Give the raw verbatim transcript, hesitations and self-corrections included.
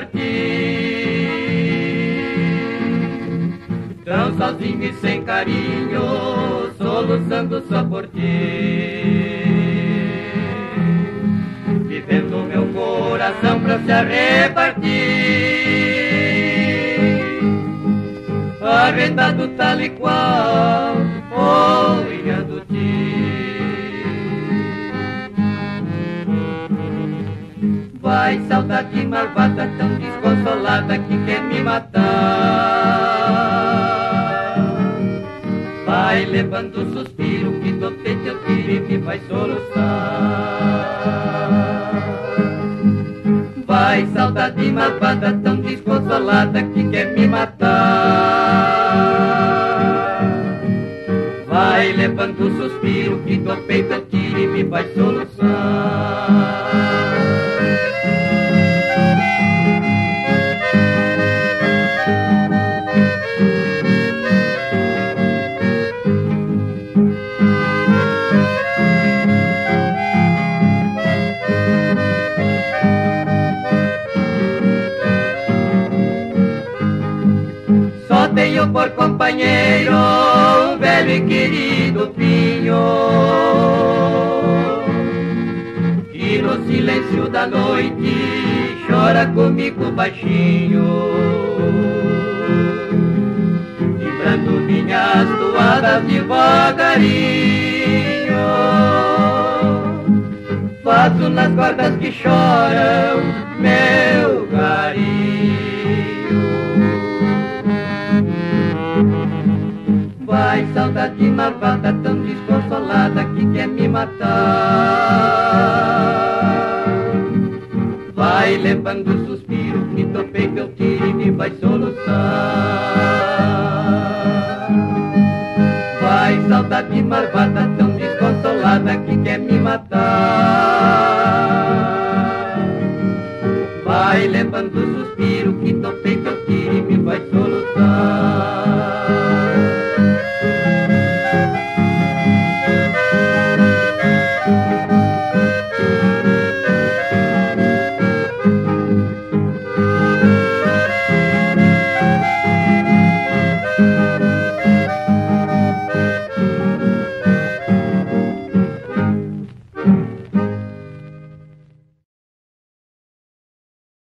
partir, tão sozinho e sem carinho, soluçando só por ti, vivendo meu coração pra se repartir, arredado tal e qual, olhando-te. Vai, saudade marvada, tão desconsolada que quer me matar. Vai levando o suspiro que do peito eu tiro e me vai soluçar. Vai, saudade marvada, tão desconsolada que quer me matar. Vai levando o suspiro que do peito eu tiro e me vai soluçar. Tenho por companheiro um velho e querido pinho, que no silêncio da noite chora comigo baixinho, lembrando minhas toadas devagarinho, faço nas cordas que choram meu carinho. Vai, saudade malvada, tão desconsolada que quer me matar. Vai levando o suspiro que do peito eu tiro e me vai soluçar. Vai, saudade malvada, tão desconsolada que quer me matar. Vai levando o suspiro.